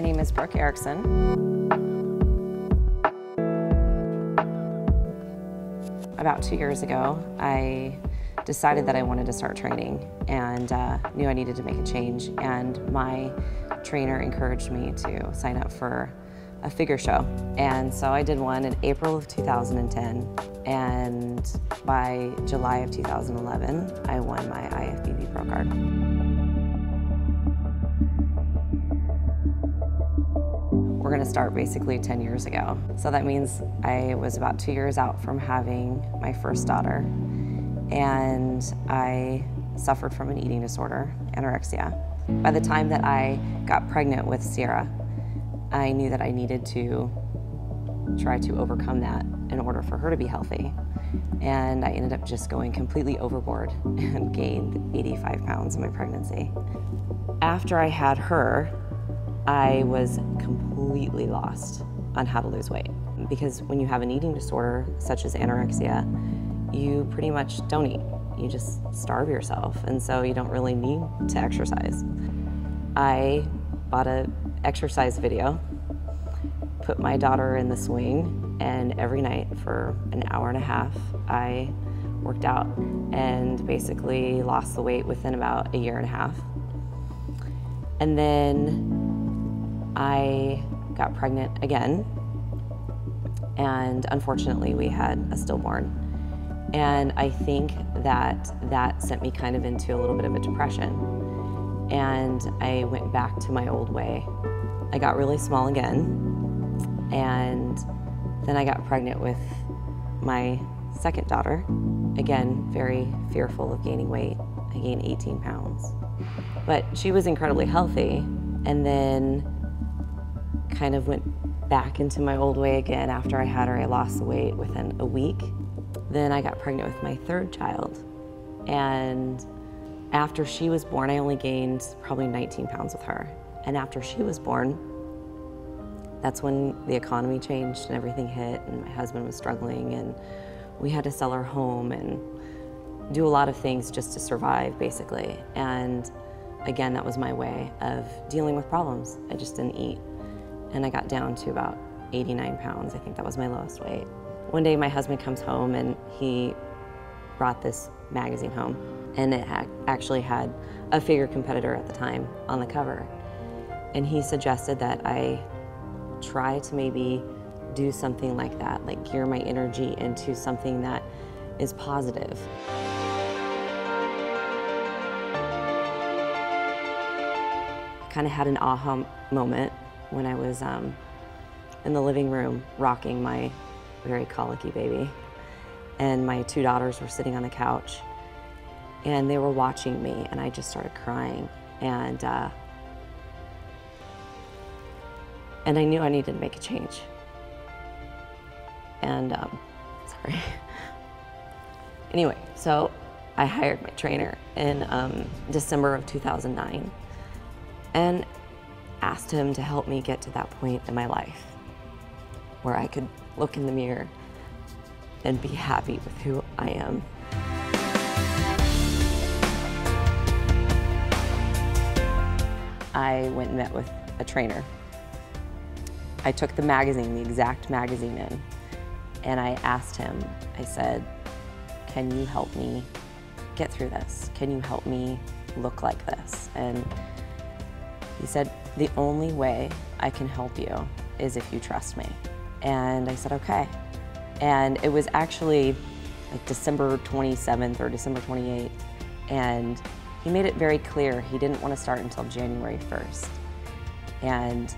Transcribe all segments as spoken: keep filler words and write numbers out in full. My name is Brooke Erickson. About two years ago, I decided that I wanted to start training and uh, knew I needed to make a change. And my trainer encouraged me to sign up for a figure show. And so I did one in April of two thousand ten. And by July of two thousand eleven, I won my I F B B Pro Card. We're going to start basically ten years ago. So that means I was about two years out from having my first daughter, and I suffered from an eating disorder, anorexia. By the time that I got pregnant with Sierra, I knew that I needed to try to overcome that in order for her to be healthy. And I ended up just going completely overboard and gained eighty-five pounds in my pregnancy. After I had her, I was completely lost on how to lose weight, because when you have an eating disorder such as anorexia, you pretty much don't eat. You just starve yourself, and so you don't really need to exercise. I bought an exercise video, put my daughter in the swing, and every night for an hour and a half I worked out and basically lost the weight within about a year and a half. And then I got pregnant again, and unfortunately we had a stillborn. And I think that that sent me kind of into a little bit of a depression. And I went back to my old way. I got really small again, and then I got pregnant with my second daughter. Again, very fearful of gaining weight. I gained eighteen pounds. But she was incredibly healthy, and then kind of went back into my old way again. After I had her, I lost the weight within a week. Then I got pregnant with my third child. And after she was born, I only gained probably nineteen pounds with her. And after she was born, that's when the economy changed and everything hit, and my husband was struggling, and we had to sell our home and do a lot of things just to survive, basically. And again, that was my way of dealing with problems. I just didn't eat. And I got down to about eighty-nine pounds. I think that was my lowest weight. One day my husband comes home, and he brought this magazine home, and it actually had a figure competitor at the time on the cover. And he suggested that I try to maybe do something like that, like gear my energy into something that is positive. I kind of had an aha moment when I was um, in the living room rocking my very colicky baby. And my two daughters were sitting on the couch, and they were watching me, and I just started crying. And, uh, and I knew I needed to make a change. And, um, sorry. Anyway, so I hired my trainer in um, December of two thousand nine. And asked him to help me get to that point in my life where I could look in the mirror and be happy with who I am. I went and met with a trainer. I took the magazine, the exact magazine in, and I asked him, I said, "Can you help me get through this? Can you help me look like this?" And he said, "The only way I can help you is if you trust me." And I said, okay. And it was actually like December twenty-seventh or December twenty-eighth. And he made it very clear he didn't want to start until January first. And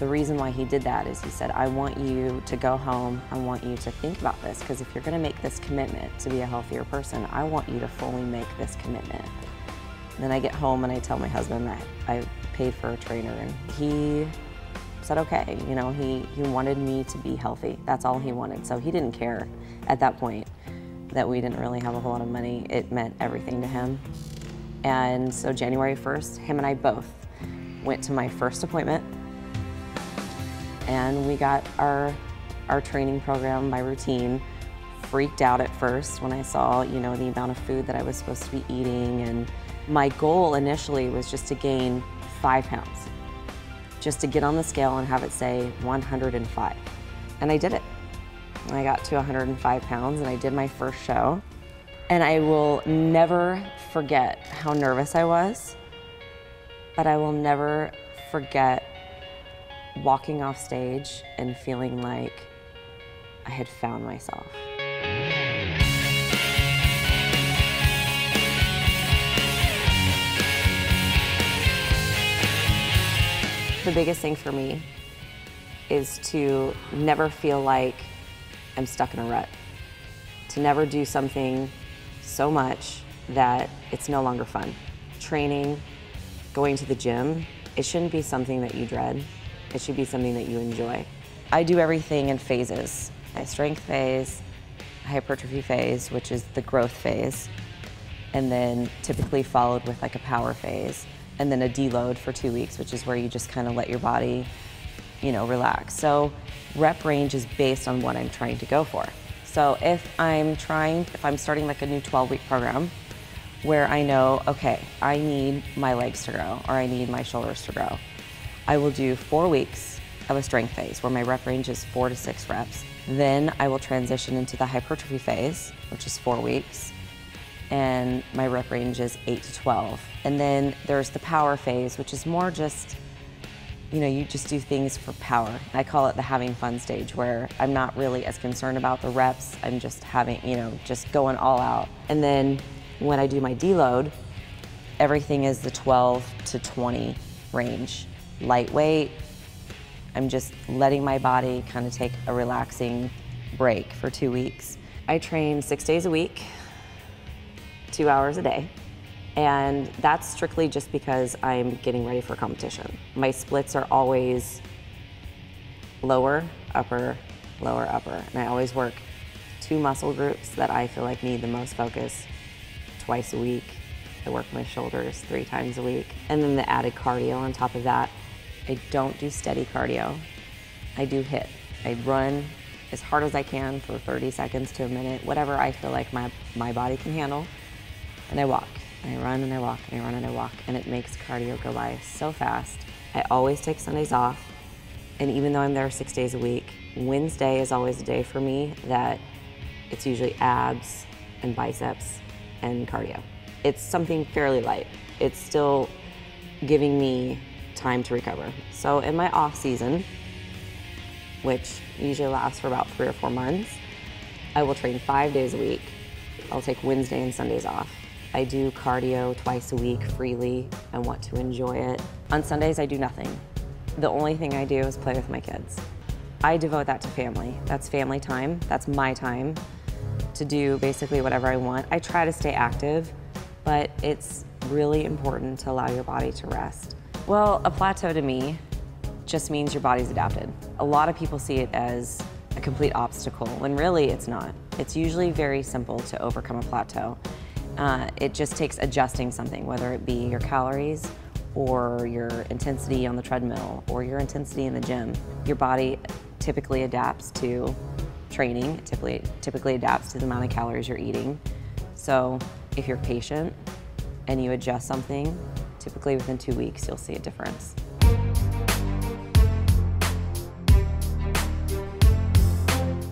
the reason why he did that is he said, "I want you to go home. I want you to think about this, because if you're going to make this commitment to be a healthier person, I want you to fully make this commitment." And then I get home and I tell my husband that I paid for a trainer, and he said okay. You know, he, he wanted me to be healthy. That's all he wanted. So he didn't care at that point that we didn't really have a whole lot of money. It meant everything to him. And so January first, him and I both went to my first appointment, and we got our, our training program by routine. Freaked out at first when I saw, you know, the amount of food that I was supposed to be eating. And my goal initially was just to gain five pounds. just to get on the scale and have it say one hundred and five. And I did it. And I got to one hundred and five pounds and I did my first show. And I will never forget how nervous I was, but I will never forget walking off stage and feeling like I had found myself. The biggest thing for me is to never feel like I'm stuck in a rut, to never do something so much that it's no longer fun. Training, going to the gym, it shouldn't be something that you dread. It should be something that you enjoy. I do everything in phases. My strength phase, hypertrophy phase, which is the growth phase, and then typically followed with like a power phase, and then a deload for two weeks, which is where you just kind of let your body, you know, relax. So rep range is based on what I'm trying to go for. So if I'm trying, if I'm starting like a new twelve week program where I know, okay, I need my legs to grow or I need my shoulders to grow, I will do four weeks of a strength phase where my rep range is four to six reps. Then I will transition into the hypertrophy phase, which is four weeks. And my rep range is eight to twelve. And then there's the power phase, which is more just, you know, you just do things for power. I call it the having fun stage, where I'm not really as concerned about the reps. I'm just having, you know, just going all out. And then when I do my deload, everything is the twelve to twenty range. Lightweight, I'm just letting my body kind of take a relaxing break for two weeks. I train six days a week, two hours a day, and that's strictly just because I'm getting ready for competition. My splits are always lower, upper, lower, upper, and I always work two muscle groups that I feel like need the most focus twice a week. I work my shoulders three times a week, and then the added cardio on top of that. I don't do steady cardio. I do HIIT. I run as hard as I can for thirty seconds to a minute, whatever I feel like my, my body can handle. And I walk, and I run, and I walk, and I run, and I walk, and it makes cardio go by so fast. I always take Sundays off, and even though I'm there six days a week, Wednesday is always a day for me that it's usually abs and biceps and cardio. It's something fairly light. It's still giving me time to recover. So in my off season, which usually lasts for about three or four months, I will train five days a week. I'll take Wednesday and Sundays off. I do cardio twice a week freely. I want to enjoy it. On Sundays, I do nothing. The only thing I do is play with my kids. I devote that to family. That's family time. That's my time to do basically whatever I want. I try to stay active, but it's really important to allow your body to rest. Well, a plateau to me just means your body's adapted. A lot of people see it as a complete obstacle, when really it's not. It's usually very simple to overcome a plateau. Uh, it just takes adjusting something, whether it be your calories or your intensity on the treadmill or your intensity in the gym. Your body typically adapts to training. It typically, typically adapts to the amount of calories you're eating. So if you're patient and you adjust something, typically within two weeks you'll see a difference.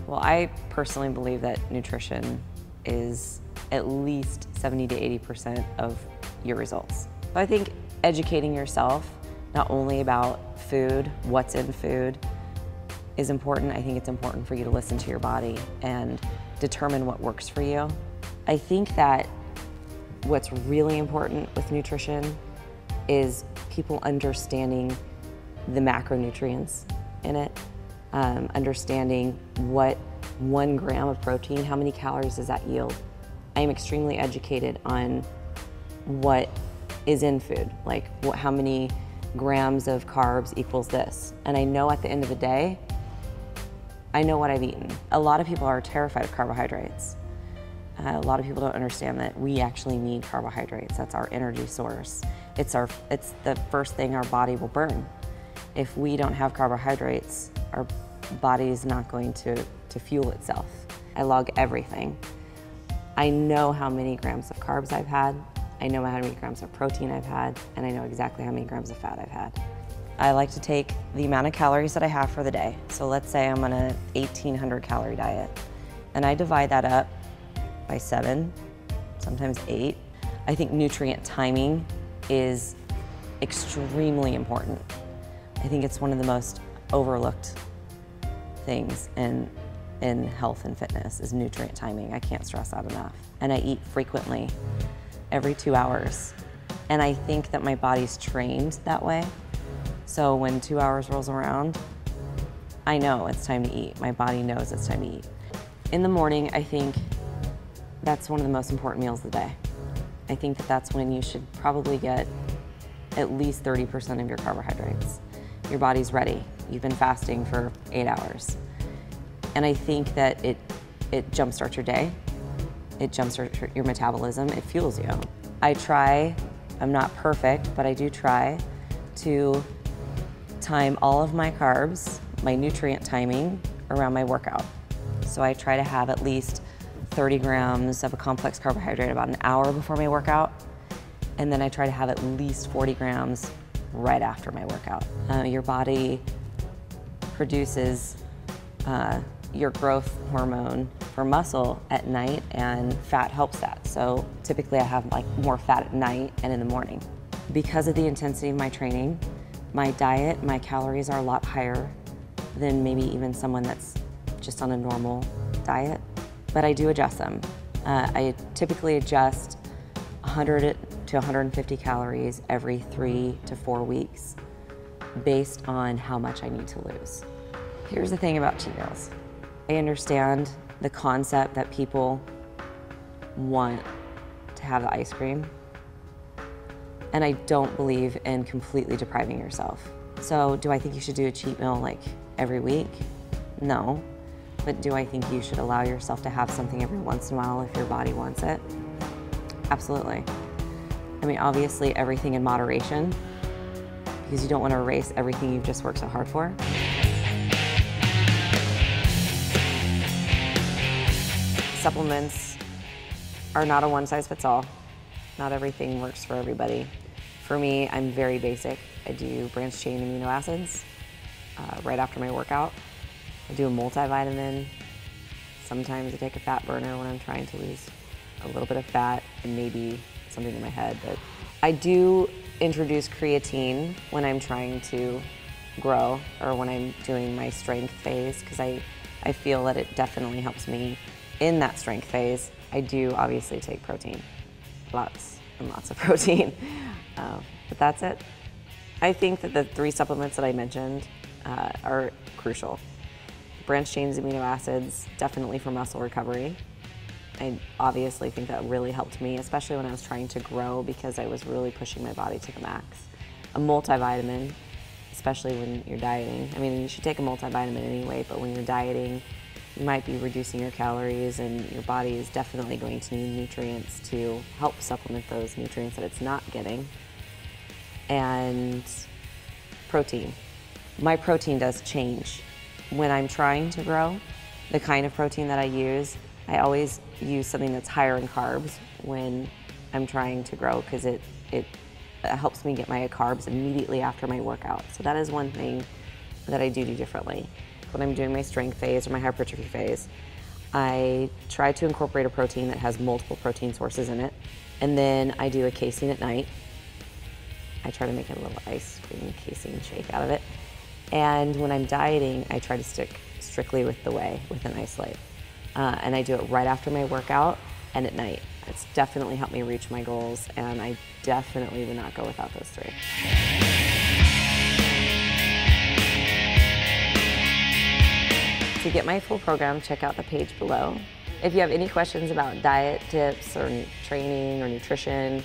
Well, I personally believe that nutrition is at least seventy to eighty percent of your results. So I think educating yourself, not only about food, what's in food, is important. I think it's important for you to listen to your body and determine what works for you. I think that what's really important with nutrition is people understanding the macronutrients in it. Um, understanding what one gram of protein, how many calories does that yield? I am extremely educated on what is in food, like what, how many grams of carbs equals this. And I know at the end of the day, I know what I've eaten. A lot of people are terrified of carbohydrates. Uh, a lot of people don't understand that we actually need carbohydrates. That's our energy source. It's, our, it's the first thing our body will burn. If we don't have carbohydrates, our body is not going to, to fuel itself. I log everything. I know how many grams of carbs I've had, I know how many grams of protein I've had, and I know exactly how many grams of fat I've had. I like to take the amount of calories that I have for the day. So let's say I'm on an eighteen hundred calorie diet, and I divide that up by seven, sometimes eight. I think nutrient timing is extremely important. I think it's one of the most overlooked things in, in health and fitness is nutrient timing. I can't stress that enough. And I eat frequently, every two hours. And I think that my body's trained that way. So when two hours rolls around, I know it's time to eat. My body knows it's time to eat. In the morning, I think that's one of the most important meals of the day. I think that that's when you should probably get at least thirty percent of your carbohydrates. Your body's ready. You've been fasting for eight hours. And I think that it, it jumpstarts your day. It jumpstarts your metabolism. It fuels you. I try, I'm not perfect, but I do try to time all of my carbs, my nutrient timing, around my workout. So I try to have at least thirty grams of a complex carbohydrate about an hour before my workout. And then I try to have at least forty grams right after my workout. Uh, your body produces uh, your growth hormone for muscle at night, and fat helps that. So typically I have like more fat at night and in the morning. Because of the intensity of my training, my diet, my calories are a lot higher than maybe even someone that's just on a normal diet. But I do adjust them. Uh, I typically adjust one hundred to one hundred fifty calories every three to four weeks based on how much I need to lose. Here's the thing about cheat meals. I understand the concept that people want to have the ice cream, and I don't believe in completely depriving yourself. So do I think you should do a cheat meal like every week? No. But do I think you should allow yourself to have something every once in a while if your body wants it? Absolutely. I mean, obviously everything in moderation, because you don't want to erase everything you've just worked so hard for. Supplements are not a one-size-fits-all. Not everything works for everybody. For me, I'm very basic. I do branched-chain amino acids uh, right after my workout. I do a multivitamin. Sometimes I take a fat burner when I'm trying to lose a little bit of fat and maybe something in my head. But I do introduce creatine when I'm trying to grow or when I'm doing my strength phase, because I, I feel that it definitely helps me in that strength phase. I do obviously take protein, lots and lots of protein, uh, but that's it. I think that the three supplements that I mentioned uh, are crucial. Branched chain amino acids, definitely for muscle recovery. I obviously think that really helped me, especially when I was trying to grow, because I was really pushing my body to the max. A multivitamin, especially when you're dieting. I mean, you should take a multivitamin anyway, but when you're dieting, you might be reducing your calories, and your body is definitely going to need nutrients to help supplement those nutrients that it's not getting. And protein. My protein does change. When I'm trying to grow, the kind of protein that I use, I always use something that's higher in carbs when I'm trying to grow, because it, it helps me get my carbs immediately after my workout. So that is one thing that I do do differently. When I'm doing my strength phase or my hypertrophy phase, I try to incorporate a protein that has multiple protein sources in it. And then I do a casein at night. I try to make a little ice cream casein shake out of it. And when I'm dieting, I try to stick strictly with the whey, with an isolate. Uh, and I do it right after my workout and at night. It's definitely helped me reach my goals, and I definitely would not go without those three. To get my full program, check out the page below. If you have any questions about diet tips or training or nutrition,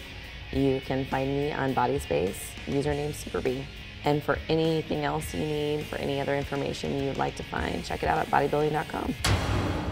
you can find me on BodySpace, username SuperB. And for anything else you need, for any other information you'd like to find, check it out at bodybuilding dot com.